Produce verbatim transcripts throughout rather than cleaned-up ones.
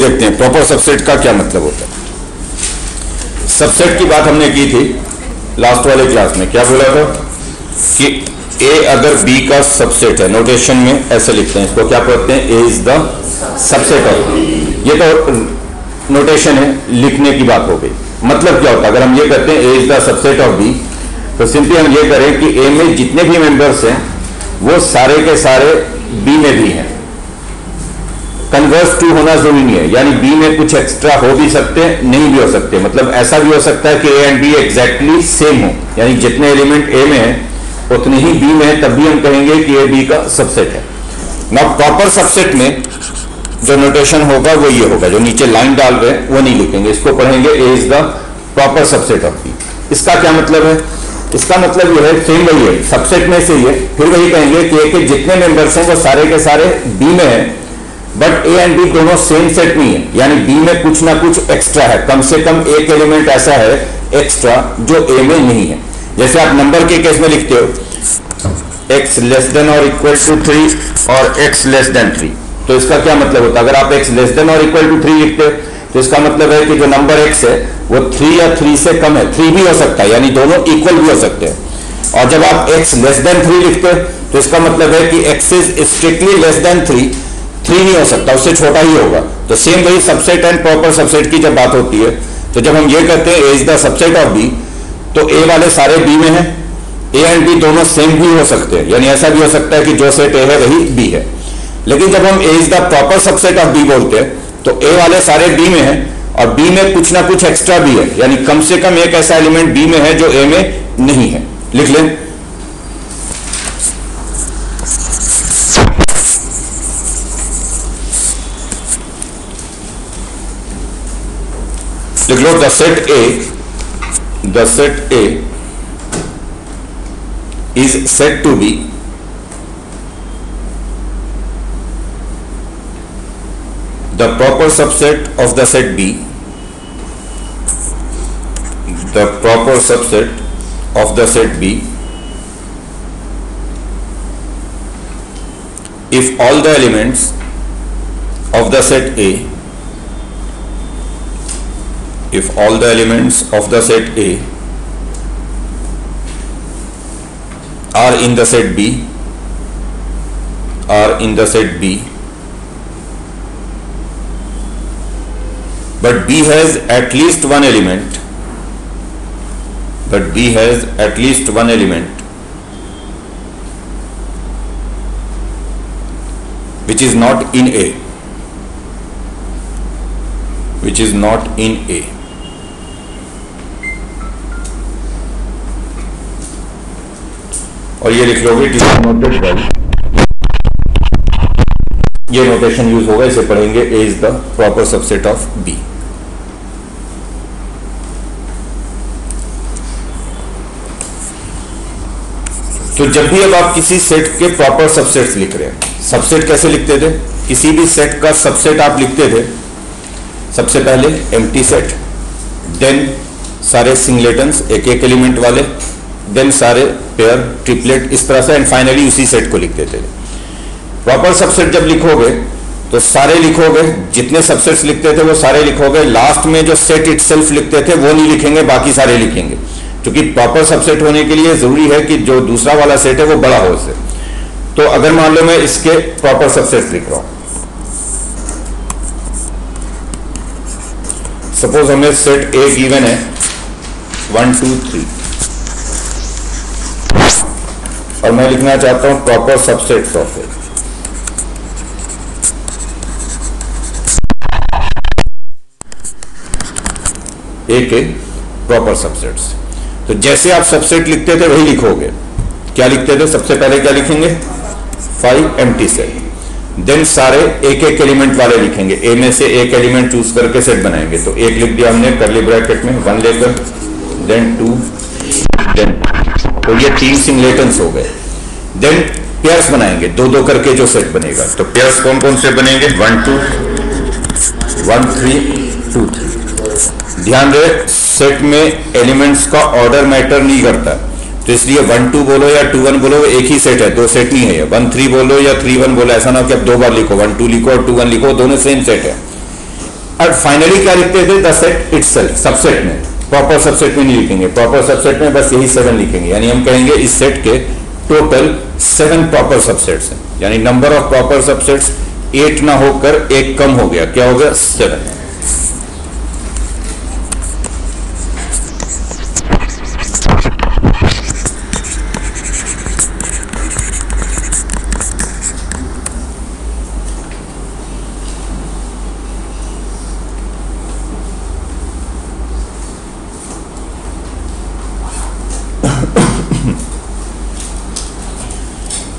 देखते हैं proper subset का क्या मतलब होता है। सबसेट की बात हमने की थी लास्ट वाले क्लास में, क्या बोला था कि ए अगर बी का सबसेट है, नोटेशन में ऐसे लिखते हैं इसको, क्या कहते हैं, A is the subset of B. ये तो नोटेशन है, लिखने की बात हो गई। मतलब क्या होता है अगर हम ये कहते हैं A is the subset of B, तो सिंपली हम ये करें कि ए में जितने भी मेंबर्स हैं वो सारे के सारे बी में भी हैं। कन्वर्स टू होना जरूरी नहीं है, यानी बी में कुछ एक्स्ट्रा हो भी सकते हैं, नहीं भी हो सकते। मतलब ऐसा भी हो सकता है कि A and B exactly same हो, यानी जितने एलिमेंट ए में हैं उतने ही बी में है, तब भी हम कहेंगे कि ए बी का सबसेट है। नाउ प्रॉपर सबसेट में जो नोटेशन होगा वो ये होगा, जो नीचे लाइन डाल रहे हैं वो नहीं लिखेंगे, इसको पढ़ेंगे A is the proper subset of B. इसका क्या मतलब है? इसका मतलब ये है, सेम वही है, सबसेट में से ये फिर वही कहेंगे कि ए के जितने मेंबर्स हैं वो सारे के सारे बी में हैं, बट ए एंड बी दोनों सेम सेट नहीं है, यानी बी में कुछ ना कुछ एक्स्ट्रा है, कम से कम एक एलिमेंट ऐसा है एक्स्ट्रा जो ए में नहीं है। जैसे आप नंबर के केस में लिखते हो x लेस देन और इक्वल टू थ्री और x लेस देन थ्री, तो इसका क्या मतलब होता है? अगर आप x लेस देन और इक्वल टू थ्री लिखते हो तो इसका मतलब है कि जो नंबर x है वो थ्री या थ्री से कम है, थ्री भी हो सकता है, यानी दोनों इक्वल भी हो सकते हैं। और जब आप x लेस देन थ्री लिखते हो तो इसका मतलब है कि x is strictly less than three, three नहीं हो सकता, उससे छोटा ही होगा। तो सेम वही सबसेट एंड प्रॉपर सबसेट की जब बात होती है, तो जब हम ये कहते हैं A is the subset of B, तो ए वाले सारे बी में हैं, ए एंड बी दोनों सेम भी हो सकते हैं, यानी ऐसा भी हो सकता है कि जो सेट ए है वही बी है। लेकिन जब हम A is the proper subset of B बोलते हैं तो ए वाले सारे बी में हैं और बी में कुछ ना कुछ एक्स्ट्रा भी है, यानी कम से कम एक ऐसा एलिमेंट बी में है जो ए में नहीं है। लिख लें, लिख लो the set A, the set A is set to B the proper subset of the set B, the proper subset of the set B if all the elements of the set A, if all the elements of the set A are in the set B, are in the set B, but B has at least one element, but B has at least one element which is not in A, which is not in A. और ये लिख लोगे, ये notation use होगा, इसे पढ़ेंगे A is the proper subset of B। तो जब भी अब आप किसी सेट के प्रॉपर सबसेट्स लिख रहे हैं, सबसेट कैसे लिखते थे? किसी भी सेट का सबसेट आप लिखते थे, सबसे पहले एम्प्टी सेट, देन सारे सिंगलेटन्स एक एक एलिमेंट वाले, देन सारे पेयर ट्रिपलेट, इस तरह से, एंड फाइनली उसी सेट को लिख देते थे। प्रॉपर सबसेट जब लिखोगे तो सारे लिखोगे, जितने सबसेट्स लिखते थे वो सारे लिखोगे, लास्ट में जो सेट इटसेल्फ लिखते थे वो नहीं लिखेंगे, बाकी सारे लिखेंगे, क्योंकि प्रॉपर सबसेट होने के लिए जरूरी है कि जो दूसरा वाला सेट है वो बड़ा हो उससे। तो अगर मान लो मैं इसके प्रॉपर सबसेट लिख रहा हूँ, सपोज हमें सेट ए गिवन है वन टू थ्री और मैं लिखना चाहता हूं proper subset of A, A के प्रॉपर सबसेट्स। तो जैसे आप सबसेट लिखते थे वही लिखोगे। क्या लिखते थे? सबसे पहले क्या लिखेंगे? फाइव एम्प्टी सेट, देन सारे एक एक एलिमेंट वाले लिखेंगे, ए में से एक एलिमेंट चूज करके सेट बनाएंगे। तो एक लिख दिया हमने कर्ली ब्रैकेट में, वन लेकर, देन टू, देन तो ये तीन सिंगलेटन्स हो गए, देन पेयर्स बनाएंगे, दो दो करके जो सेट बनेगा। तो पेयर्स कौन कौन से बनेंगे? One two, one three, two three. ध्यान रहे सेट में एलिमेंट्स का ऑर्डर मैटर नहीं करता, तो इसलिए वन टू बोलो या टू वन बोलो वो एक ही सेट है, दो सेट नहीं है। वन थ्री बोलो या थ्री वन बोलो, ऐसा ना हो कि आप दो बार लिखो, वन टू लिखो और टू वन लिखो, दोनों सेम सेट है। और फाइनली क्या लिखते थे द सेट इटसेल्फ, सबसेट में, प्रॉपर सबसेट में नहीं लिखेंगे, प्रॉपर सबसेट में बस यही सेवन लिखेंगे, यानी हम कहेंगे इस सेट के टोटल सेवन प्रॉपर सबसेट्स हैं, यानी number of proper subsets eight ना होकर एक कम हो गया, क्या हो गया सेवन।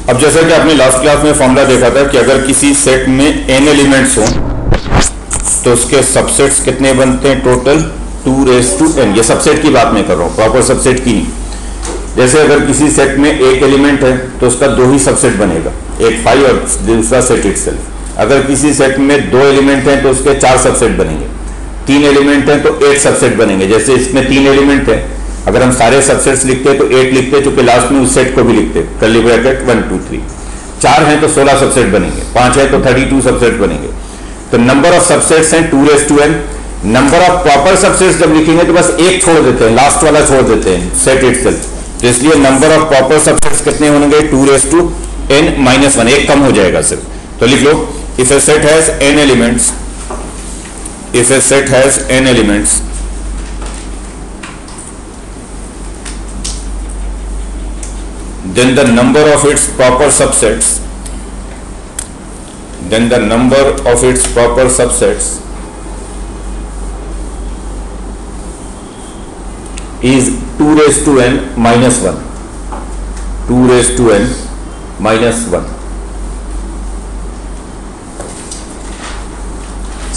अब जैसा कि आपने लास्ट क्लास में फॉर्मूला देखा था कि अगर किसी सेट में n एलिमेंट्स हों तो उसके सबसेट्स कितने बनते हैं total two raise to n, ये सबसेट की बात मैं कर रहा हूँ, प्रॉपर सबसेट की नहीं। जैसे अगर किसी सेट में एक एलिमेंट है तो उसका दो ही सबसेट बनेगा, एक फाइव और दूसरा सेट इटसेल्फ। अगर किसी सेट में दो एलिमेंट हैं तो उसके चार सबसेट बनेंगे, तीन एलिमेंट हैं तो एट सबसेट बनेंगे। जैसे इसमें तीन एलिमेंट हैं, अगर हम सारे सबसेट्स लिखते हैं तो एट लिखते हैं, चूंकि लास्ट में उस सेट को भी लिखते हैं, curly bracket one two three. चार हैं तो सोलह सबसेट बनेंगे, पांच हैं तो थर्टी टू सबसेट बनेंगे। तो नंबर ऑफ सबसेट्स हैं two raise to n. Number of proper subsets जब लिखेंगे तो बस एक छोड़ देते हैं, लास्ट वाला छोड़ देते हैं सेट इटसेल्फ, तो इसलिए नंबर ऑफ प्रॉपर सबसेट्स कितने होंगे two raise to n minus one, एक कम हो जाएगा सिर्फ। तो लिख लो, if a set has n elements, if a set has n elements then the number of its proper subsets then the number of its proper subsets is two raised to n minus one, two raised to n minus one.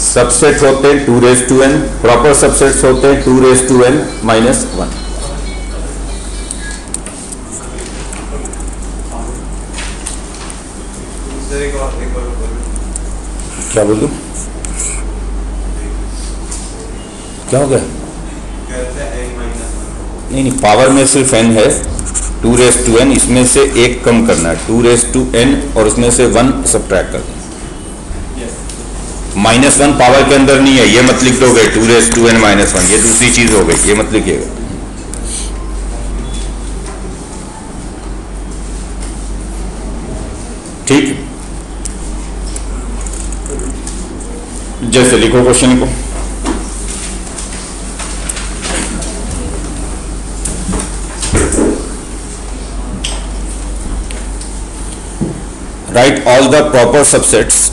subsets होते हैं two raised to n, proper subsets होते हैं two raised to n minus one. क्या बोलूं, क्या हो गया? नहीं नहीं, पावर में सिर्फ एन है, टू रेज़ टू एन, इसमें से एक कम करना है, टू रेज़ टू एन, और उसमें से वन सब्ट्रैक्ट करना है। माइनस वन पावर के अंदर नहीं है, ये मत लिख दोगे two raise to n minus one, ये दूसरी चीज हो गई, ये मत लिखिएगा। ठीक, जैसे लिखो क्वेश्चन को, write all the proper subsets,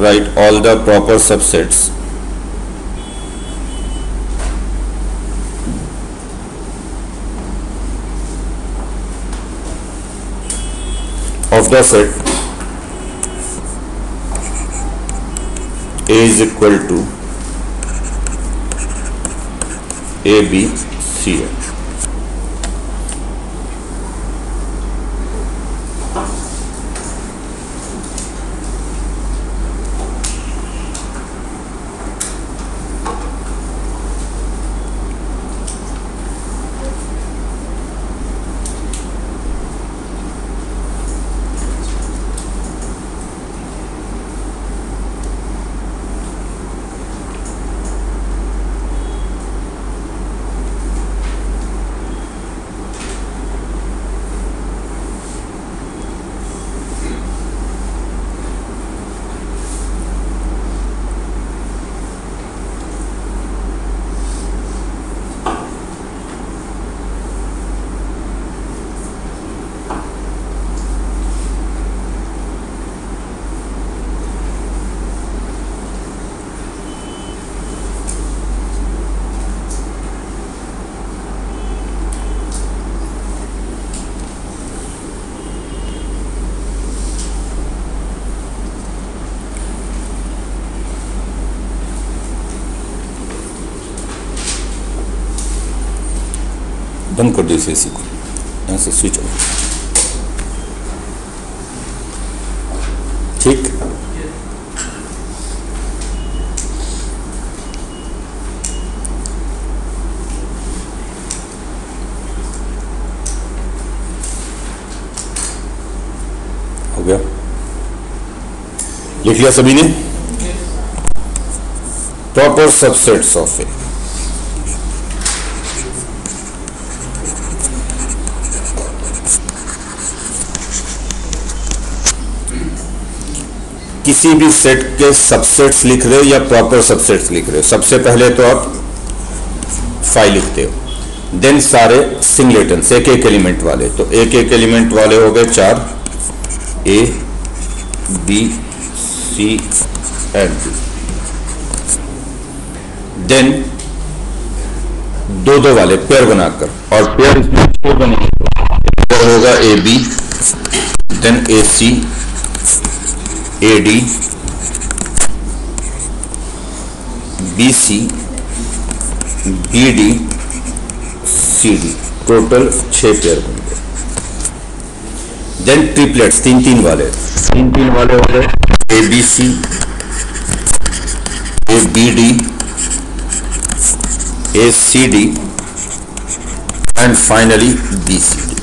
write all the proper subsets of the set A is equal to A B C N. बंद कर दो इसे, इसी को यहाँ से स्विच ऑफ। ठीक, हो गया। लिख लिया सभी ने? Proper subsets of A. किसी भी सेट के सबसेट्स लिख रहे हो या प्रॉपर सबसेट्स लिख रहे हो, सबसे पहले तो आप फाइव लिखते हो, देन सारे सिंगलेटन्स एक एक एलिमेंट वाले, तो एक एक एलिमेंट वाले हो गए चार, A B C and B, then दो दो वाले पेयर बनाकर, और पेयर इसमें दो बनेंगे, पेयर होगा A B, then A C, A D, B C, B D, C D, total छह पेयर बनेंगे। देन ट्रिपलेट्स तीन तीन वाले, तीन तीन वाले हो गए A B C, A B D, A C D and finally B C D.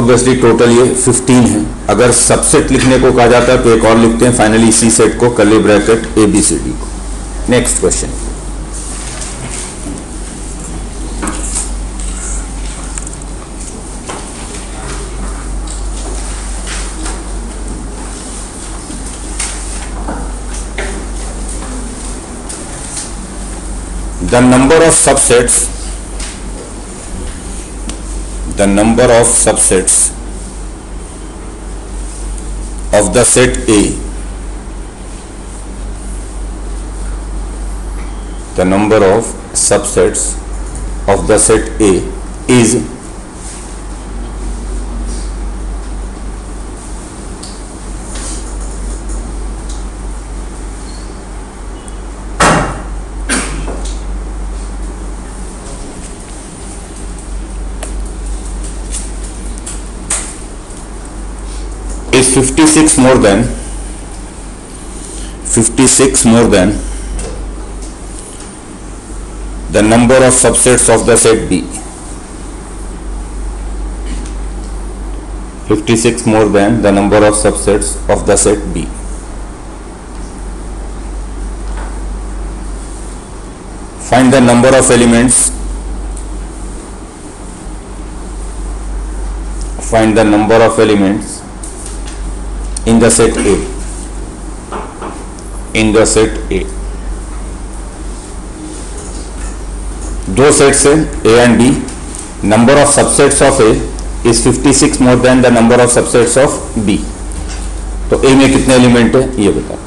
Obviously total ये पंद्रह है। अगर सबसेट लिखने को कहा जाता है तो एक और लिखते हैं फाइनली इसी सेट को, curly bracket A B C D को। Next question, the number of subsets the number of subsets of the set A the number of subsets of the set A is fifty-six more than fifty-six more than the number of subsets of the set B, fifty-six more than the number of subsets of the set B. Find the number of elements find the number of elements in the set A in the set A दो sets हैं A and B, number of subsets of A is fifty-six more than the number of subsets of B. तो A में कितने element हैं ये बताओ।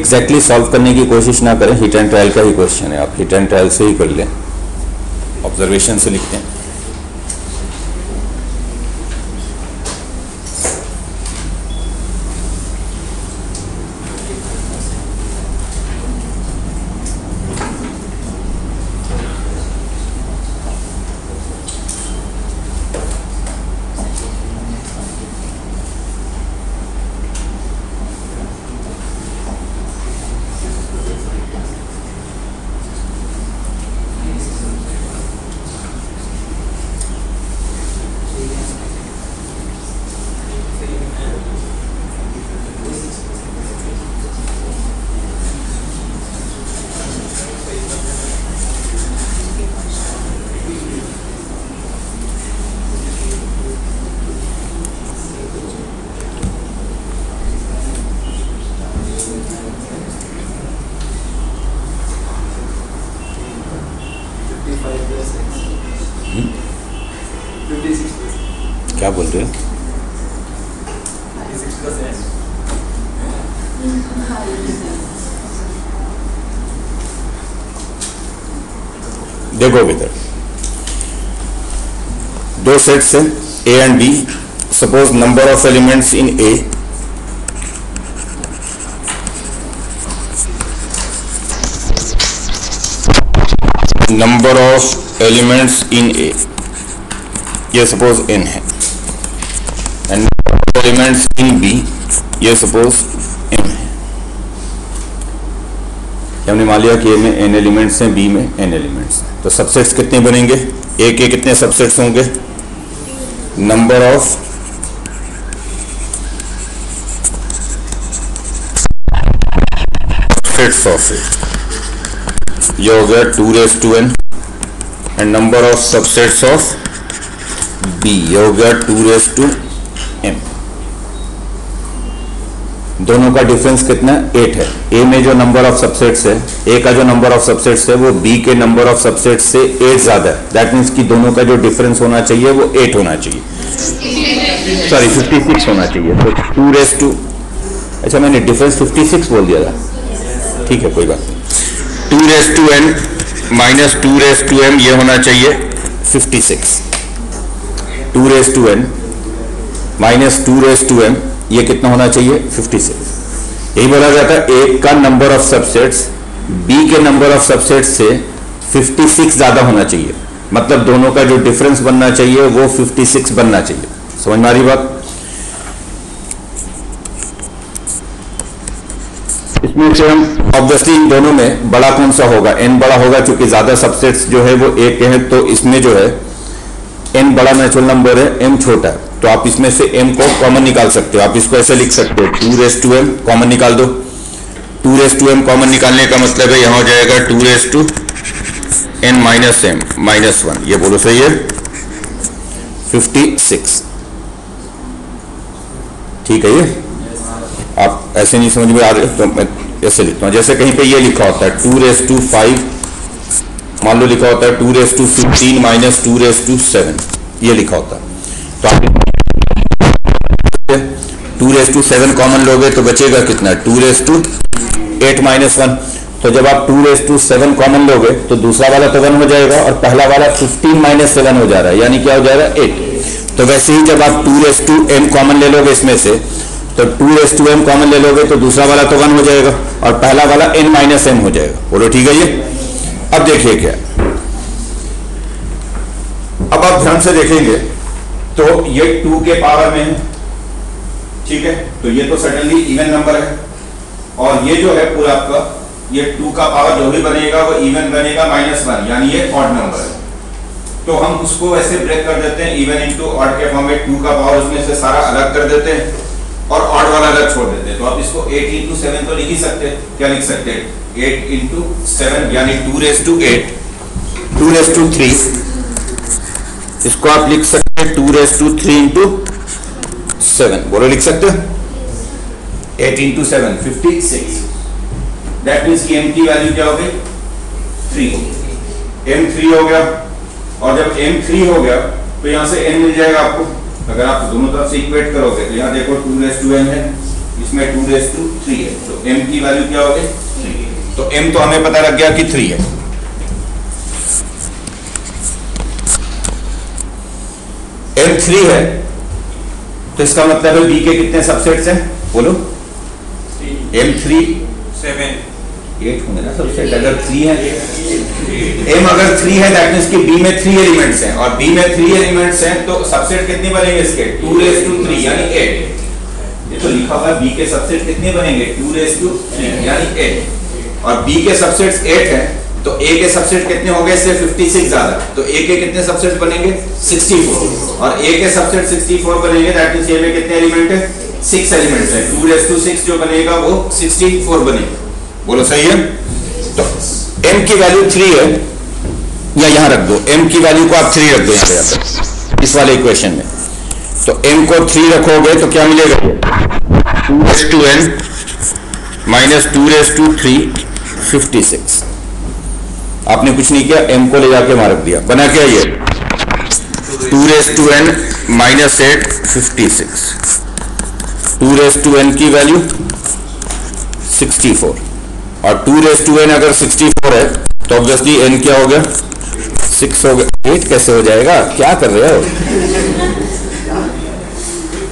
Exactly solve करने की कोशिश ना करें, हिट एंड ट्रायल का ही क्वेश्चन है, आप हिट एंड ट्रायल से ही कर लें, ऑब्जर्वेशन से लिखते हैं। क्या बोल रहे हो? देखो बेटा, दो सेट्स हैं A and B. Suppose number of elements in A number of elements in A ये सपोज n है, एंड एलिमेंट्स इन बी ये सपोज m है। हमने मान लिया कि ए में n एलिमेंट्स हैं, बी में n एलिमेंट्स हैं। तो सबसेट्स कितने बनेंगे, ए के कितने सबसेट्स होंगे, number of sets of A, ये हो गया two raise to n, and number of subsets of B, ये हो गया टू रेस टू एम। दोनों का डिफरेंस कितना है, एट है। ए में जो नंबर ऑफ सबसेट्स है, ए का जो नंबर ऑफ सबसेट्स है वो बी के नंबर ऑफ सबसेट्स से एट ज्यादा है। दैट मीन्स कि दोनों का जो डिफरेंस होना चाहिए वो एट होना चाहिए, सॉरी फिफ्टी सिक्स होना चाहिए। तो टू रेस टू, अच्छा मैंने डिफरेंस फिफ्टी सिक्स बोल दिया था, ठीक है कोई बात नहीं। Two raise to n minus two raise to m, ये होना चाहिए fifty six. Two raise to n minus two raise to m, ये कितना होना चाहिए, फिफ्टी सिक्स। यही बोला जाता है ए का नंबर ऑफ सबसेट्स बी के नंबर ऑफ सबसेट्स से फिफ्टी सिक्स ज्यादा होना चाहिए, मतलब दोनों का जो डिफरेंस बनना चाहिए वो फिफ्टी सिक्स बनना चाहिए। समझ में आ रही बात। इसमें से हम ऑब्वियसली इन दोनों में बड़ा कौन सा होगा, एन बड़ा होगा, क्योंकि ज्यादा सबसेट्स जो है वो ए के हैं, तो इसमें जो है एन बड़ा नेचुरल नंबर है, एम छोटा है, तो आप इसमें से m को कॉमन निकाल सकते हो। आप इसको ऐसे लिख सकते हो, two raise to m common निकाल दो। Two raise to m common निकालने का मतलब है यहाँ हो जाएगा two raise to n minus m minus one, ये बोलो सही है, फिफ्टी सिक्स। ठीक है, ये आप ऐसे नहीं समझ में आ रहे तो मैं ऐसे लिखता हूँ, जैसे कहीं पे ये लिखा होता है टू रेस टू फाइव, मान लो लिखा होता है two raise to fifteen minus two raise to seven, ये लिखा होता है। तो आप two raise to seven common लोगे तो बचेगा कितना, two raise to eight minus one. तो जब आप two raise to seven common लोगे तो दूसरा वाला तो वन हो जाएगा और पहला वाला फिफ्टीन माइनस सेवन हो जा रहा है, यानी क्या हो जाएगा, एट। तो वैसे ही जब आप two raise to m common ले लोगे इसमें से, तो two raise to m common ले लोगे तो दूसरा वाला तो वन हो जाएगा और पहला वाला एन माइनस एम हो जाएगा। बोलो ठीक है। ये अब देखिए क्या, अब आप ध्यान से देखेंगे तो ये टू के पावर में, ठीक है, तो ये तो सडनली इवन नंबर है, और ये जो है पूरा आपका ये टू का पावर जो भी बनेगा वो इवन बनेगा माइनस वन, यानी ये ऑड नंबर है। तो हम उसको ऐसे ब्रेक कर देते हैं, इवन इनटू ऑड के फॉर्म में टू का पावर उसमें से सारा अलग कर देते हैं और ऑड वाला अलग छोड़ देते हैं। तो आप इसको एट इंटू सेवन तो लिख ही सकते हैं, क्या लिख सकते हैं, एट इंटू सेवन यानी two raise to eight, two raise to three, इसको आप लिख सकते हैं two raise to three into seven, बोलो लिख सकते हो, eight into seven fifty six. That means की एम की वैल्यू क्या हो गई, थ्री, एम थ्री हो गया, और जब एम थ्री हो गया तो यहाँ से एन मिल जाएगा आपको। अगर आप दोनों तरफ से इक्वेट करोगे तो यहाँ देखो टू रेस टू एन है, इसमें टू रेस टू थ्री है, तो एम की वैल्यू क्या हो गई, थ्री। तो एम तो हमें पता लग गया कि थ्री है। एम थ्री है तो इसका मतलब है बी के कितने सबसेट्स हैं, बोलो, एम थ्री सेवन एट होंगे ना सबसेट, अगर थ्री है एम, अगर थ्री है दैट मींस कि बी में थ्री एलिमेंट्स हैं और बी में थ्री एलिमेंट्स हैं तो सबसेट कितने बनेंगे इसके, टू रेस टू थ्री यानी एट। ये तो लिखा हुआ है बी के सबसेट कितने बनेंगे, टू रेस टू थ्री यानी एट, और बी के सबसेट्स एट है तो ए के सबसेट कितने हो गए इससे फिफ्टी सिक्स ज्यादा, तो ए के कितने सबसेट बनेंगे सिक्सटी फोर, और ए के सबसेट सिक्सटी फोर बनेंगे दैट मींस ए में कितने एलिमेंट है, सिक्स एलिमेंट्स है, टू रेस टू सिक्स जो बनेगा वो सिक्सटी फोर बनेगा। बोलो सही है। तो m की वैल्यू थ्री है, या यहां रख दो m की वैल्यू को आप थ्री रख दो यहां पे इस वाले इक्वेशन में, तो m को थ्री रखोगे तो क्या मिलेगा, two raise to n minus two raise to three fifty six. आपने कुछ नहीं किया, m को ले जाके मार दिया, बना क्या ये two raise to n minus eight fifty six, two raise to n की वैल्यू सिक्सटी फोर, और टू रेस टू एन अगर सिक्सटी फोर है तो ऑब्वियसली n क्या हो गया, सिक्स हो गया, एट कैसे हो जाएगा, क्या कर रहे हो।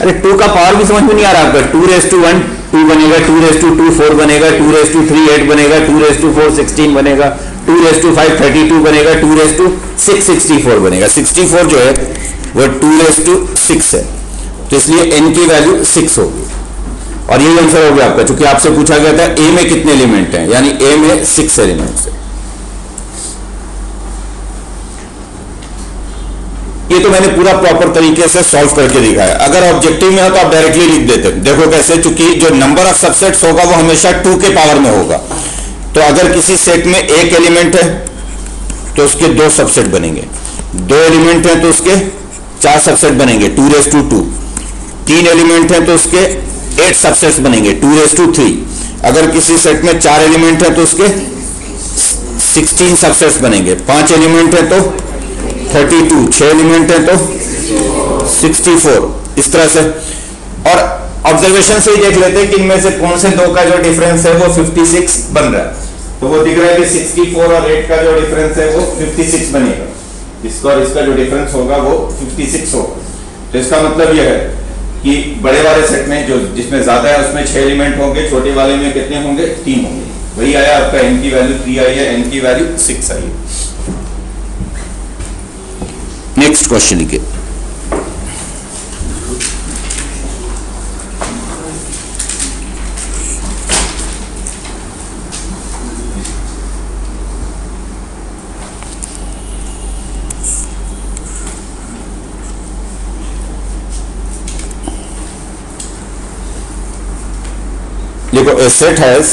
अरे टू का पावर भी समझ में नहीं आ रहा आपका, two raise to one two बनेगा, two raise to two four बनेगा, two raise to three eight बनेगा, two raise to four sixteen बनेगा, two raise to five thirty two बनेगा, two raise to six sixty four बनेगा, sixty four जो है वो to raise to six है, तो इसलिए एन की वैल्यू सिक्स होगी, और यही आंसर हो गया आपका, क्योंकि आपसे पूछा गया था ए में कितने एलिमेंट हैं, यानी ए में सिक्स एलिमेंट्स है। ये तो मैंने पूरा प्रॉपर तरीके से सॉल्व करके दिखाया। अगर ऑब्जेक्टिव में हो तो आप डायरेक्टली लिख देते, देखो कैसे, चूंकि जो नंबर ऑफ सबसेट्स होगा वो हमेशा टू के पावर में होगा, तो अगर किसी सेट में एक एलिमेंट है तो उसके दो सबसेट बनेंगे, दो एलिमेंट हैं तो उसके चार सबसेट बनेंगे टू रेस टू टू, तीन एलिमेंट हैं तो उसके एट सबसेट्स बनेंगे टू रेस टू थ्री, अगर किसी सेट में चार एलिमेंट हैं तो उसके सिक्सटीन सबसेट्स बनेंगे, पांच एलिमेंट हैं तो थर्टी टू, छह एलिमेंट हैं तो सिक्सटी फोर, इस तरह से। और ऑब्जर्वेशन से ही देख लेते हैं कि इनमें से कौन से दो का जो डिफरेंस है वो फिफ्टी सिक्स बन रहा है, तो वो दिख रहा है कि सिक्सटी फोर और एट का जो डिफरेंस है वो फिफ्टी सिक्स बनेगा, इसका और इसका जो डिफरेंस होगा वो फिफ्टी सिक्स होगा। तो इसका मतलब ये है कि बड़े वाले सेट में जो जिसमें ज्यादा है उसमें छह एलिमेंट होंगे, छोटे वाले में कितने होंगे, तीन होंगे। वही आया आपका एन की वैल्यू थ्री आई है, एन की वैल्यू सिक्स आई है। नेक्स्ट क्वेश्चन लिखिए। A set has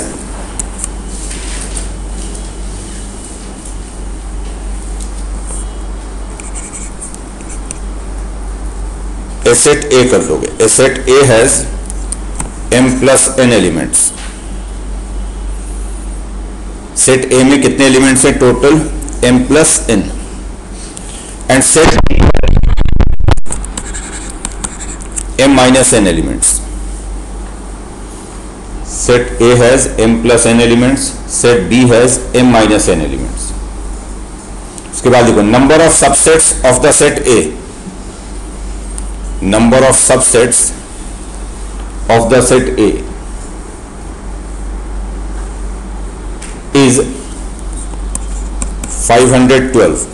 a set A कर लोगे, a set A has m plus n elements, set A में कितने elements हैं total, m plus n, and set B m minus n elements. Set A has m plus n elements, set B has m minus n elements. उसके बाद देखो number of subsets of the set A, number of subsets of the set A is five hundred twelve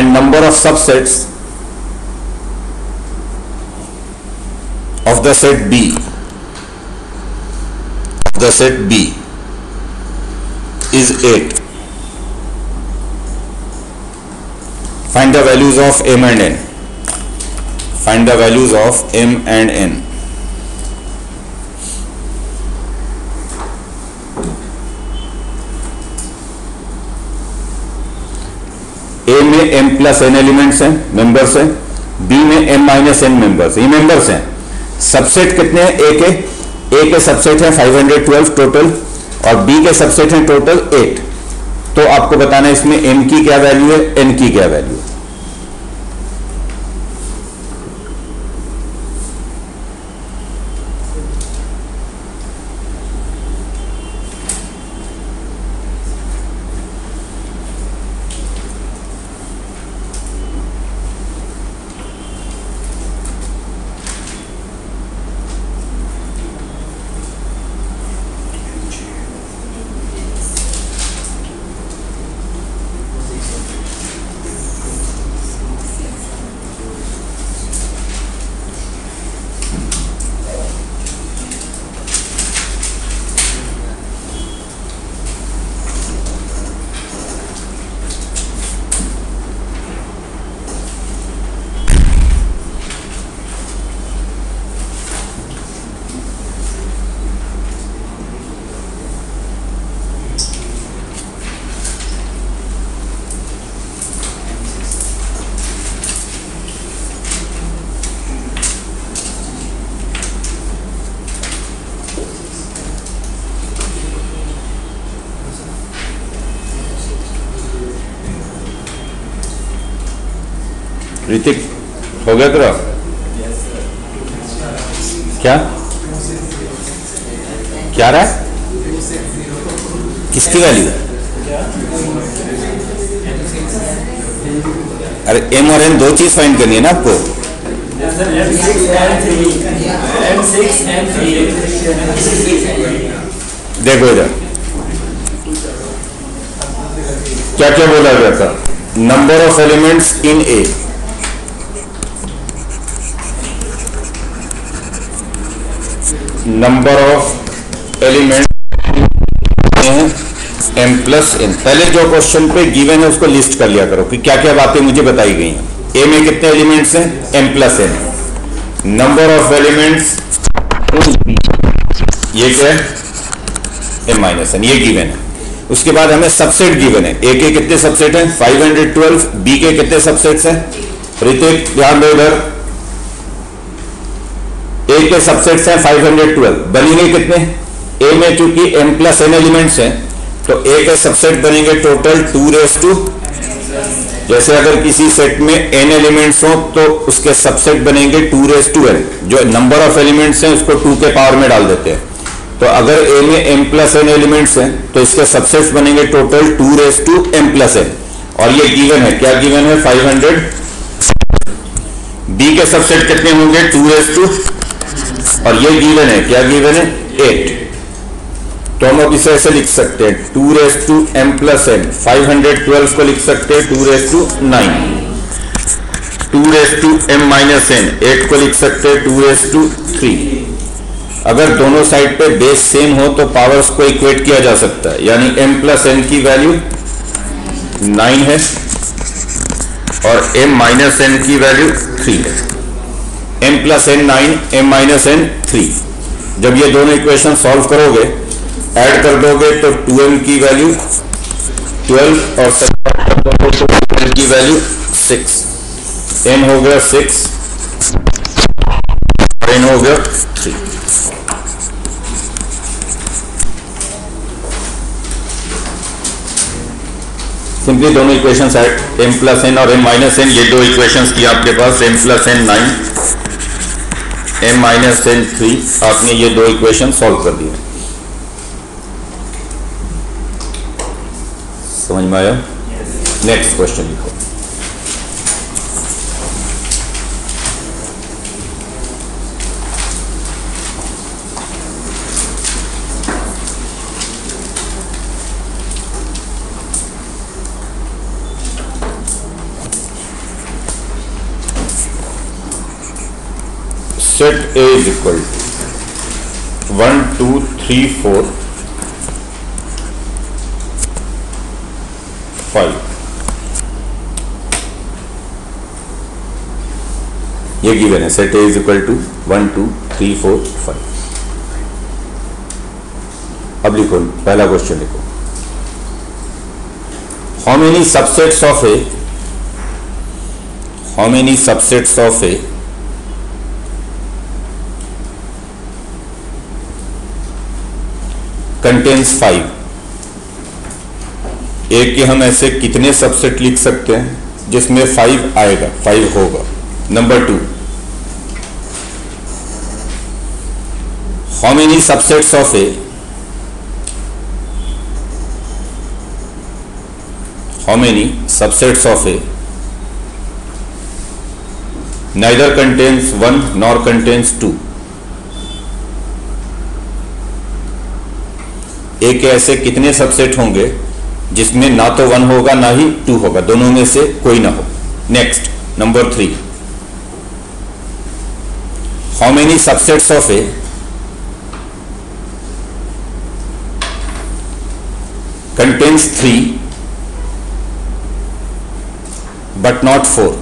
and number of subsets of the set B, of the set B is eight. Find the values of m and n. Find the values of m and n. A में m plus n elements हैं, members हैं, B में m minus n members, ये members हैं। Subset कितने हैं, A के, A के सबसेट हैं फाइव हंड्रेड ट्वेल्व टोटल और बी के सबसेट हैं टोटल एट। तो आपको बताना है इसमें एम की क्या वैल्यू है, एन की क्या वैल्यू है। ऋतिक हो गया तेरा क्या क्या रहा है, किसकी वैल्यू है? अरे m और n दो चीज फाइंड करनी है ना आपको। देखो इधर क्या क्या बोला गया था, number of elements in A, number of elements m plus n. पहले जो क्वेश्चन पे गिवन है उसको लिस्ट कर लिया करो कि क्या क्या बातें मुझे बताई गई हैं। ए में कितने एलिमेंट्स हैं? m plus n. Number of elements ये क्या है? m माइनस एन, ये गिवन है। उसके बाद हमें सबसेट गिवन है। ए के कितने सबसेट हैं? Five hundred twelve. बी के कितने सबसेट्स हैं? ऋतिक ध्यान दो इधर, ए के सबसेट्स हैं फाइव हंड्रेड ट्वेल्व। बनेंगे कितने? ए में चूंकि m प्लस एन एलिमेंट्स हैं तो ए के सबसेट बनेंगे टोटल टू रेज़ टू। जैसे अगर किसी सेट में n एलिमेंट्स हो तो उसके सबसेट बनेंगे टू रेज़ टू एन। जो नंबर ऑफ एलिमेंट्स हैं उसको टू के पावर में डाल देते हैं। तो अगर ए में m प्लस एन एलिमेंट्स हैं तो इसके सबसेट्स बनेंगे total two raise to m plus n, और ये गिवन है। क्या गिवन है? Five hundred. बी के सबसेट कितने होंगे? टू रेज़ टू, और ये गिवन है। क्या गिवन है? एट। तो हम लोग इसे ऐसे लिख सकते हैं two raise to m plus n. Five hundred twelve को लिख सकते हैं two raise to nine. Two raise to m minus n, eight को लिख सकते हैं टू रेज़ टू थ्री। अगर दोनों साइड पे बेस सेम हो तो पावर्स को इक्वेट किया जा सकता है, यानी m प्लस एन की वैल्यू नाइन है और m माइनस एन की वैल्यू थ्री है। m plus n nine, m minus n three. जब ये दोनों इक्वेशन सॉल्व करोगे, ऐड कर दोगे तो टू एम की वैल्यू ट्वेल्व और सबट्रैक्ट की वैल्यू सिक्स। एन हो गया सिक्स, एन हो गया थ्री। सिंपली दोनों equations add, m plus n और m माइनस एन, ये दो इक्वेशंस की आपके पास। m plus n nine, m minus n three. आपने ये दो इक्वेशन सॉल्व कर दिए। समझ में आया? नेक्स्ट क्वेश्चन लिखो। Set A is equal to one two three four five, ये गिवन है। Set A is equal to one two three four five. अब लिखो, पहला क्वेश्चन लिखो, how many subsets of A, how many subsets of A contains five. एक के हम ऐसे कितने सबसेट लिख सकते हैं जिसमें फाइव आएगा, फाइव होगा। Number two, how many subsets of A, how many subsets of A neither contains one nor contains two. एक के ऐसे कितने सबसेट होंगे जिसमें ना तो वन होगा ना ही टू होगा, दोनों में से कोई ना हो। Next number three, how many subsets of A contains three but not four.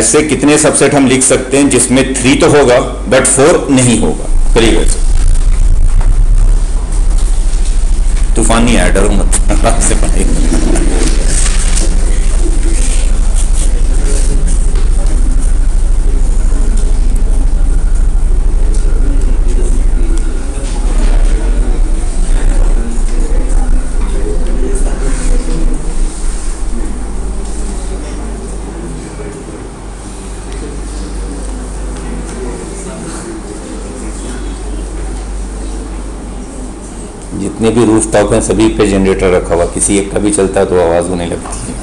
ऐसे कितने सबसेट हम लिख सकते हैं जिसमें थ्री तो होगा बट फोर नहीं होगा। क्लियर है? तूफानी है, डरो मत से पढ़ाई। जितने भी रूफ टॉप हैं सभी पे जनरेटर रखा हुआ, किसी एक का भी चलता है तो आवाज होने लगती है।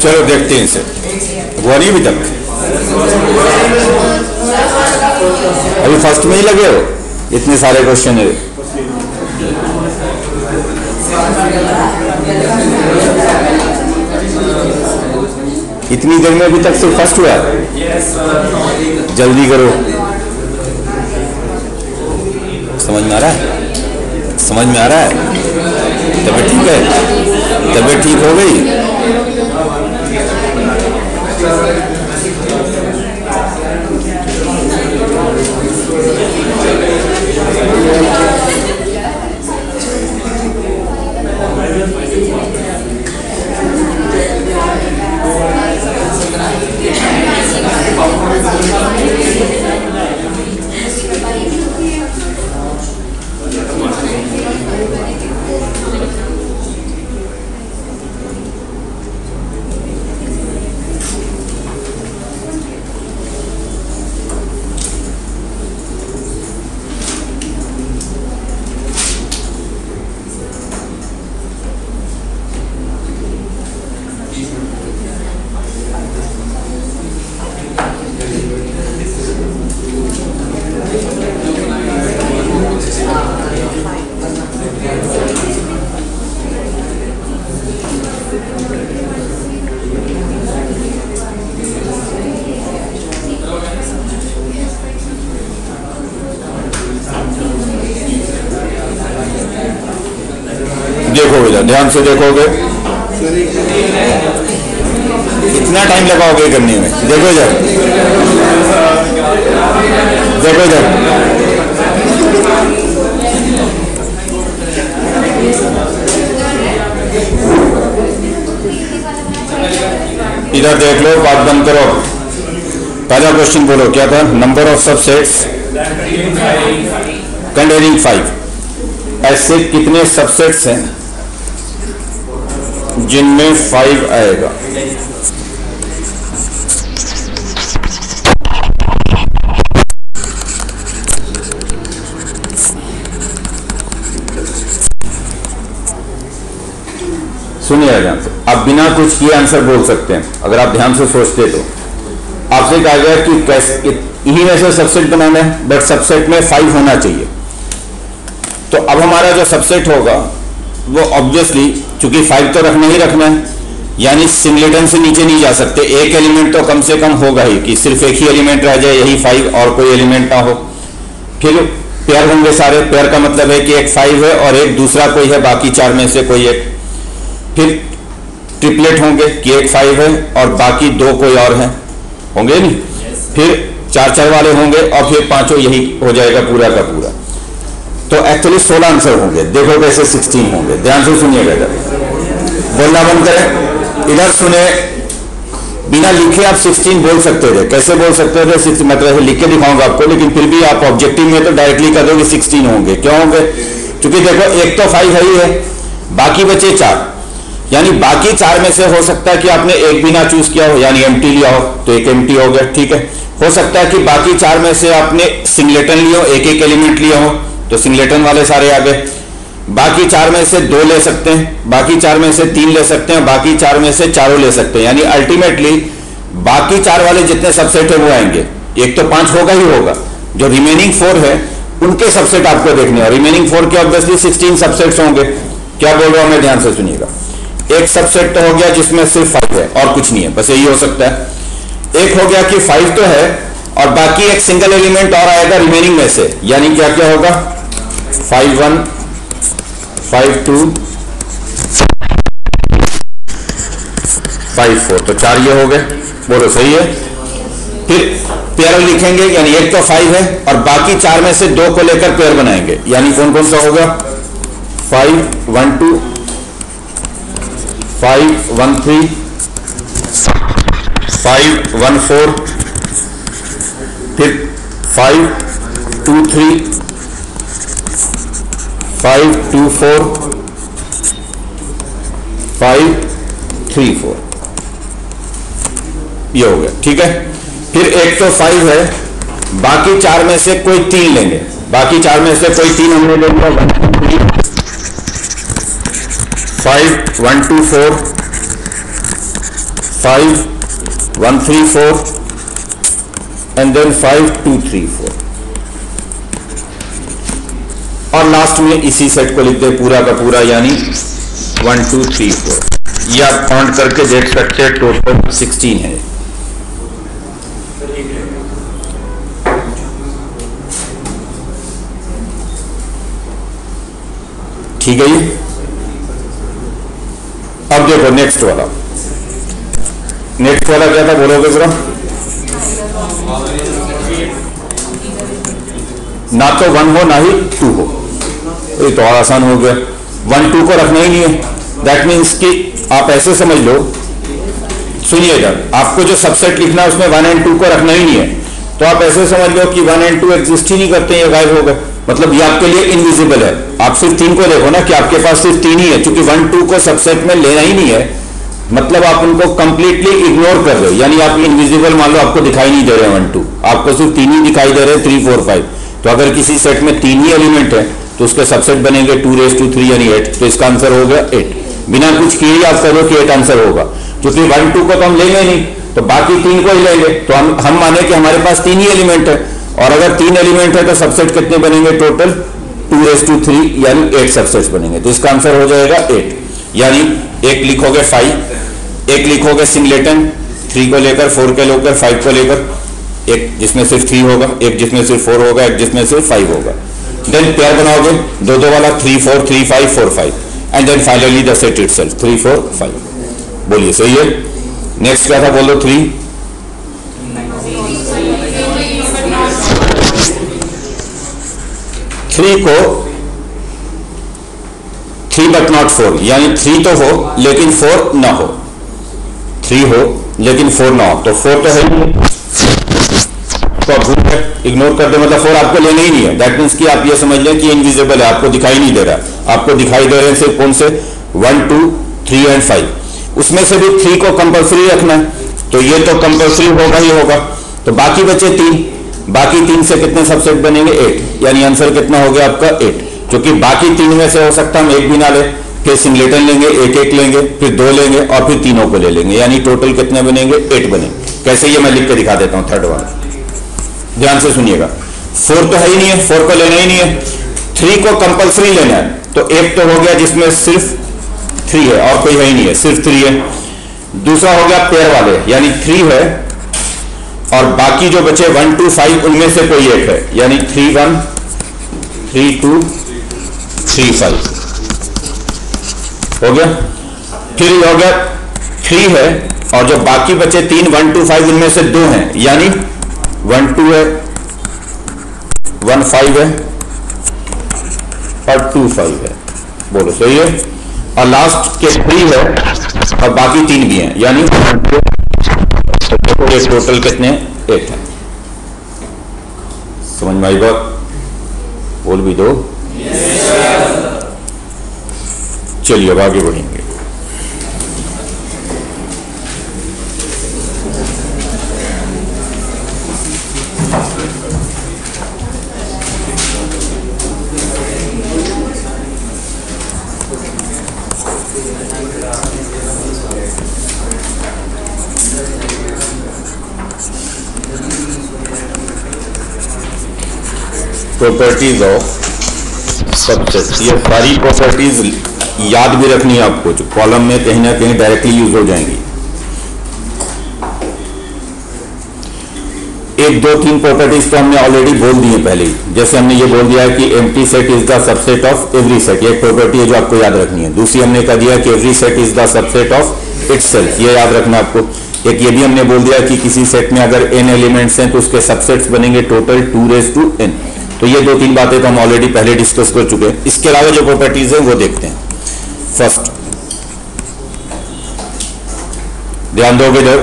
चलो देखते हैं इसे वॉल्यूम ही तक अभी फर्स्ट में ही लगे हो इतने सारे क्वेश्चन है। इतनी देर में अभी तक सिर्फ फर्स्ट हुआ, जल्दी करो। समझ में आ रहा है? समझ में आ रहा है? तबीयत ठीक है? तबीयत ठीक हो गई? देखो इधर ध्यान से देखोगे कितना टाइम लगाओगे करने में। देखो इधर देखो इधर इधर देख लो, बात बंद करो। पहला क्वेश्चन बोलो क्या था, number of subsets containing five. ऐसे कितने सबसेट्स हैं जिनमें फाइव आएगा। सुनिए ध्यान से, आप बिना कुछ किए आंसर बोल सकते हैं अगर आप ध्यान से सोचते तो। आपसे कहा गया कि कैसे इन्हीं में से सबसेट बनाना है, बट सबसेट में फाइव होना चाहिए। तो अब हमारा जो सबसेट होगा वो ऑब्वियसली चूंकि फाइव तो रखना ही रखना है, यानी सिंगलेटन से नीचे नहीं जा सकते। एक एलिमेंट तो कम से कम होगा ही, कि सिर्फ एक ही एलिमेंट रह जाए, यही फाइव और कोई एलिमेंट ना हो। ठीक है, पेयर होंगे सारे। पेयर का मतलब है कि एक फाइव है और एक दूसरा कोई है, बाकी चार में से कोई एक। फिर ट्रिपलेट होंगे कि एक फाइव है और बाकी दो कोई और हैं, होंगे नहीं। yes. फिर चार चार वाले होंगे और फिर पांचों, यही हो जाएगा पूरा का पूरा। तो एक्चुअली सोलह आंसर होंगे। देखो कैसे सिक्सटीन होंगे। ध्यान से सुनिएगा, इधर बोलना बंद करें, इधर सुने। बिना लिखे आप सिक्सटीन बोल सकते थे। कैसे बोल सकते थे? सिक्स मतलब लिख के दिखाऊंगा आपको, लेकिन फिर भी आप ऑब्जेक्टिव में तो डायरेक्टली कह दोगे सिक्सटीन होंगे। क्यों होंगे? क्योंकि देखो एक तो फाइव है ही है, बाकी बचे चार, यानी बाकी चार में से हो सकता है कि आपने एक भी ना चूज किया हो, यानी एम्प्टी लिया हो, तो एक एम्प्टी हो गया। ठीक है, हो सकता है कि बाकी चार में से आपने सिंगलेटन लिया हो, एक एक एलिमेंट लिया हो, तो सिंगलेटन वाले सारे आ गए। बाकी चार में से दो ले सकते हैं, बाकी चार में से तीन ले सकते हैं, बाकी चार में से चारों ले सकते हैं, यानी अल्टीमेटली बाकी चार वाले जितने सबसेट है वो आएंगे। एक तो पांच होगा ही होगा, जो रिमेनिंग फोर है उनके सबसेट आपको देखने। और रिमेनिंग फोर के ऑब्वियसली सिक्सटीन सबसेट्स होंगे। क्या बोल रहा हूं मैं, ध्यान से सुनिएगा। एक सबसेट तो हो गया जिसमें सिर्फ फाइव है और कुछ नहीं है, बस यही हो सकता है। एक हो गया कि फाइव तो है और बाकी एक सिंगल एलिमेंट और आएगा रिमेनिंग में से, यानी क्या क्या होगा, five one, five two, five four, तो चार ये हो गए। बोलो सही है। फिर पेयर लिखेंगे, यानी एक तो फाइव है और बाकी चार में से दो को लेकर पेयर बनाएंगे, यानी कौन कौन सा होगा, five one two, five one three, five one four, फिर five two three, five two four, five three four, ये हो गया। ठीक है, फिर एक तो फाइव है, बाकी चार में से कोई तीन लेंगे, बाकी चार में से कोई तीन हमने लेंगे, five one two four, five one three four, and then five two three four, और लास्ट में इसी सेट को लिख दे पूरा का पूरा, यानी वन टू थ्री फोर। ये आप काउंट करके देख सकते हैं, टोटल सिक्सटीन है। ठीक है ये? अब देखो नेक्स्ट वाला, नेक्स्ट वाला क्या था बोलोगे जरा। ना तो वन हो ना ही टू हो, ये तो और आसान हो गया। वन टू को रखना ही नहीं है। दैट मीन्स कि आप ऐसे समझ लो, सुनिएगा, आपको जो सबसेट लिखना है उसमें वन एंड टू को रखना ही नहीं है। तो आप ऐसे समझ लो कि वन एंड टू एग्जिस्ट ही नहीं करते, ये गायब हो गए, मतलब ये आपके लिए इनविजिबल है। आप सिर्फ तीन को देखो ना कि आपके पास सिर्फ तीन ही है, क्योंकि वन टू को सबसेट में लेना ही नहीं है, मतलब आप उनको कंप्लीटली इग्नोर कर रहे हो, यानी आप इनविजिबल, मान लो आपको दिखाई नहीं दे रहे वन टू, आपको सिर्फ तीन ही दिखाई दे रहे हैं, थ्री फोर फाइव। तो अगर किसी सेट में तीन ही एलिमेंट है तो उसके सबसेट बनेंगे टू रेस टू थ्री, यानी एट। तो इसका आंसर हो गया एट। बिना कुछ किए ही आप करो कि एट आंसर होगा, क्योंकि वन टू को तो हम लेंगे नहीं, तो बाकी तीन को ही लेंगे। तो हम हम माने कि हमारे पास तीन ही एलिमेंट है, और अगर तीन एलिमेंट है तो सबसेट कितने बनेंगे total, two raise to three, यानी एट सबसेट्स बनेंगे। तो इसका आंसर हो जाएगा एट। यानी एक लिखोगे फाइव, एक लिखोगे सिंगलेटन, थ्री को लेकर, फोर को लेकर, फाइव को लेकर, एक जिसमें सिर्फ थ्री होगा, एक जिसमें सिर्फ फोर होगा, एक जिसमें सिर्फ फाइव होगा। देन पेयर बनाओगे, दो दो वाला, three four, three five, four five, and then finally the set itself three four five. बोलिए सही है। नेक्स्ट क्या था बोलो? थ्री थ्री को थ्री बट नॉट फोर, यानी थ्री तो हो लेकिन फोर ना हो, थ्री हो लेकिन फोर ना हो, तो फोर तो है तो आप इग्नोर कर दे, मतलब फोर आपको लेना ही नहीं है। दैट मीन्स कि आप ये समझ लें कि इनविजिबल है, आपको दिखाई नहीं दे रहा, आपको दिखाई दे रहे हैं सिर्फ कौन से one two three and five, उसमें से भी थ्री को कंपल्सरी रखना है, तो ये तो कंपल्सरी होगा ही होगा, तो बाकी बचे तीन, बाकी तीन से कितने सबसेट बनेंगे? एट, यानी आंसर कितना हो गया आपका? एट, क्योंकि बाकी तीन में से हो सकता हम एक भी ना ले, फिर सिंगलेटन लेंगे, एक एक लेंगे, फिर दो लेंगे और फिर तीनों को ले लेंगे, यानी टोटल कितने बनेंगे? एट बनेंगे। कैसे? ये मैं लिख के दिखा देता हूं। थर्ड वन ध्यान से सुनिएगा, फोर तो है ही नहीं है, फोर को लेना ही नहीं है, थ्री को कंपल्सरी लेना है, तो एक तो हो गया जिसमें सिर्फ थ्री है और कोई है ही नहीं है, सिर्फ थ्री है। दूसरा हो गया पेयर वाले, यानी थ्री है और बाकी जो बचे वन टू फाइव उनमें से कोई एक है, यानी three one three two three five हो गया। फिर हो गया थ्री है और जो बाकी बचे तीन वन टू फाइव उनमें से दो हैं, यानी वन टू है, वन फाइव है और टू फाइव है। बोलो सही है। और लास्ट के थ्री है और बाकी तीन भी हैं, यानी ये टोटल कितने? एट है। समझ में आई बात? बोल भी दो। चलिए अब आगे बढ़ेंगे। प्रॉपर्टीज ऑफ सबसेट, ये सारी प्रॉपर्टीज याद भी रखनी है आपको, जो कॉलम में कहीं ना कहीं डायरेक्टली यूज हो जाएंगी। एक दो तीन प्रॉपर्टीज तो हमने ऑलरेडी बोल दी है पहले ही, जैसे हमने ये बोल दिया है कि empty set is the subset of every set, ये प्रॉपर्टी है जो आपको याद रखनी है। दूसरी हमने कह दिया कि every set is the subset of itself, ये याद रखना आपको। एक ये भी हमने बोल दिया कि किसी सेट में अगर एन एलिमेंट्स हैं तो उसके सबसेट्स बनेंगे total two raise to n, तो ये दो तीन बातें तो हम ऑलरेडी पहले डिस्कस कर चुके हैं। इसके अलावा जो प्रॉपर्टीज हैं वो देखते हैं। फर्स्ट ध्यान दोगे इधर,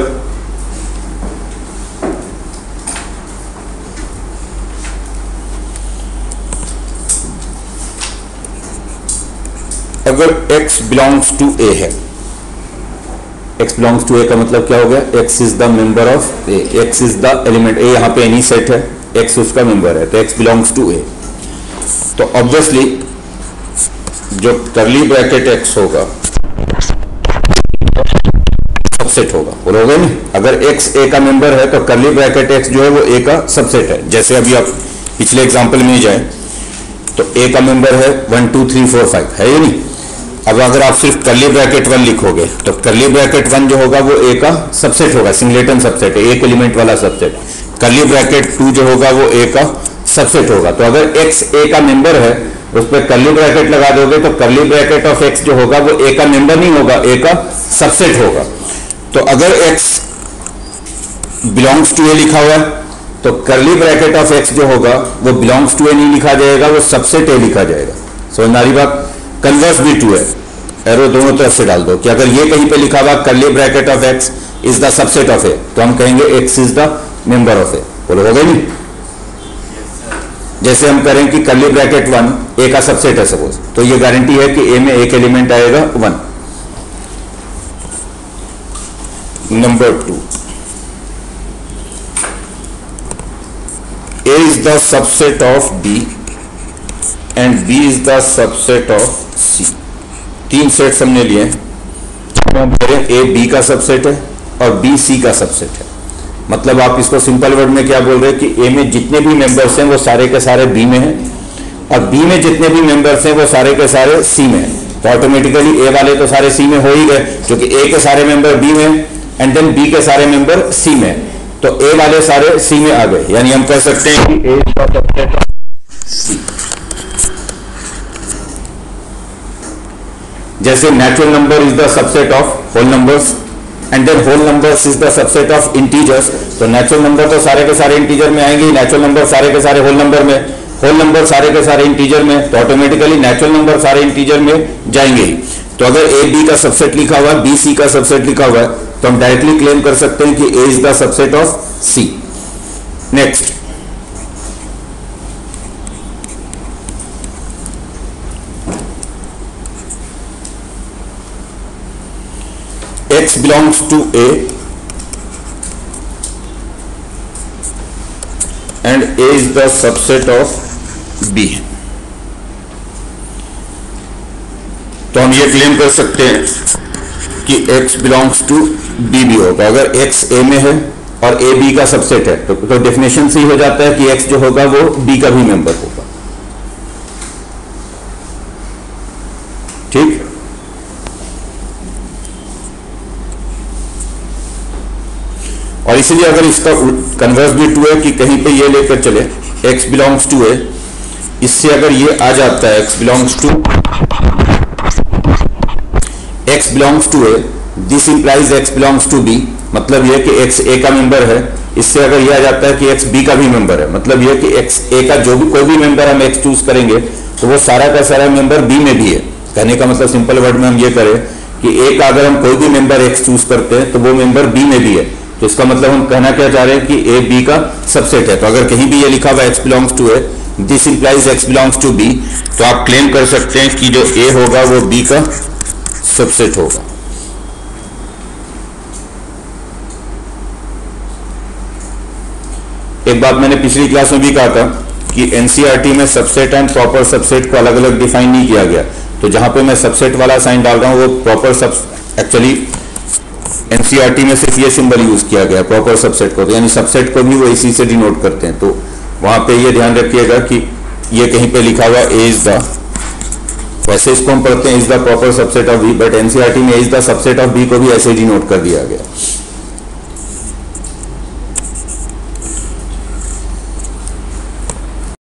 अगर x बिलोंग्स टू a है, x बिलोंग्स टू a का मतलब क्या हो गया? x is the member of a, x is the element a, यहां पे एनी सेट है, एक्स उसका मेंबर है, तो एक्स बिलोंग्स टू ए, तो ऑब्वियसली जो करली ब्रैकेट एक्स होगा सबसेट होगा, बोलोगे ना? अगर एक्स ए का मेंबर है तो करली ब्रैकेट एक्स जो है वो ए का सबसेट है। जैसे अभी आप पिछले एग्जांपल में जाएं तो ए का मेंबर है one two three four five, है ये नहीं? अब अगर आप सिर्फ करली ब्रैकेट वन लिखोगे तो करली ब्रैकेट वन जो होगा वो ए का सबसेट होगा, सिंगलेटन सबसेट है, एक एलिमेंट वाला सबसेट। करली ब्रैकेट टू जो होगा वो ए का सबसेट होगा, तो अगर एक्स ए का मेंबर है उस पर करली ब्रैकेट लगा दोगे तो करली ब्रैकेट ऑफ एक्स जो होगा वो ए का मेंबर नहीं होगा, ए का सबसेट होगा। तो अगर एक्स बिलोंग्स टू ए लिखा हुआ है तो करली ब्रैकेट ऑफ एक्स जो होगा वो बिलोंग्स टू ए नहीं लिखा जाएगा, वो सबसेट ए लिखा जाएगा। समझ में आ रही बात? कन्वर्स भी टू है, एरो दोनों तरफ से डाल दो कि अगर ये कहीं पे लिखा हुआ curly bracket of x is the subset of A, तो हम कहेंगे x is the member of A. बोलो हो गई नहीं? जैसे हम करें कि करली ब्रैकेट वन ए का सबसेट है सपोज, तो ये गारंटी है कि ए में एक एलिमेंट आएगा one. Number two, A is the subset of B and B is the subset of C. तीन सेट्स हमने लिए हैं, ए बी का सबसेट है और बी सी का सबसेट है, मतलब आप इसको सिंपल वर्ड में क्या बोल रहे हैं कि ए में जितने भी मेंबर्स हैं वो सारे के सारे बी में हैं और बी में जितने भी मेंबर्स हैं वो सारे के सारे सी में हैं, तो ऑटोमेटिकली ए वाले तो सारे सी में हो ही गए क्योंकि ए के सारे मेंबर बी में एंड देन बी के सारे मेंबर सी में, तो ए वाले सारे सी में आ गए, यानी हम कह सकते हैं कि ए का सबसेट सी। जैसे natural number is the subset of whole numbers and then whole numbers is the subset of integers. तो नेचुरल नंबर तो सारे के सारे इंटीजर में आएंगे, नेचुरल नंबर सारे के सारे होल नंबर में, होल नंबर सारे के सारे इंटीजर में, तो ऑटोमेटिकली नेचुरल नंबर सारे इंटीजर में जाएंगे. तो अगर ए बी का सबसेट लिखा हुआ है, बी सी का सबसेट लिखा हुआ है, तो हम डायरेक्टली क्लेम कर सकते हैं कि A is the subset of C. Next, X belongs to A and A is the subset of B. तो हम ये क्लेम कर सकते हैं कि X belongs to B भी होगा अगर X A में है और A B का सबसेट है, तो, तो डेफिनेशन से ही हो जाता है कि X जो होगा वो B का भी मेंबर होगा. ठीक. और इसलिए अगर इसका कन्वर्स भी टू है कि कहीं पे ये लेकर चले x बिलोंग्स टू है, इससे अगर ये आ जाता है x belongs to x belongs to है, this implies x belongs to b, मतलब ये कि x a का मेंबर है. इससे अगर ये आ जाता है कि x b का भी मेंबर है, मतलब ये कि x a का जो भी कोई भी मेंबर हम x चूज करेंगे तो वो सारा का सारा मेंबर b में भी है. कहने का मतलब सिंपल वर्ड में हम ये करें कि a का अगर हम कोई भी मेंबर x चूज करते हैं तो वो मेंबर b में भी है, तो इसका मतलब हम कहना क्या चाह रहे हैं कि ए बी का सबसेट है. तो अगर कहीं भी ये लिखा हुआ एक्स बिलोंग्स टू है, this implies x belongs to B, तो आप क्लेम कर सकते हैं कि जो ए होगा वो बी का सबसेट होगा. एक बात मैंने पिछली क्लास में भी कहा था कि एनसीईआरटी में सबसेट एंड प्रॉपर सबसेट को अलग अलग डिफाइन नहीं किया गया, तो जहां पे मैं सबसेट वाला साइन डाल रहा हूं वो प्रॉपर सब एक्चुअली एनसीईआरटी में सिर्फ ये सिंबल यूज किया गया प्रॉपर सबसेट को, तो यानी सबसेट को भी वो इसी से डिनोट करते हैं. तो वहां पे ये ध्यान रखिएगा कि ये कहीं पे लिखा हुआ ए इज द, वैसे इसको हम पढ़ते हैं is the proper subset of B, but NCERT में is the subset of B को भी ऐसे डिनोट कर दिया गया.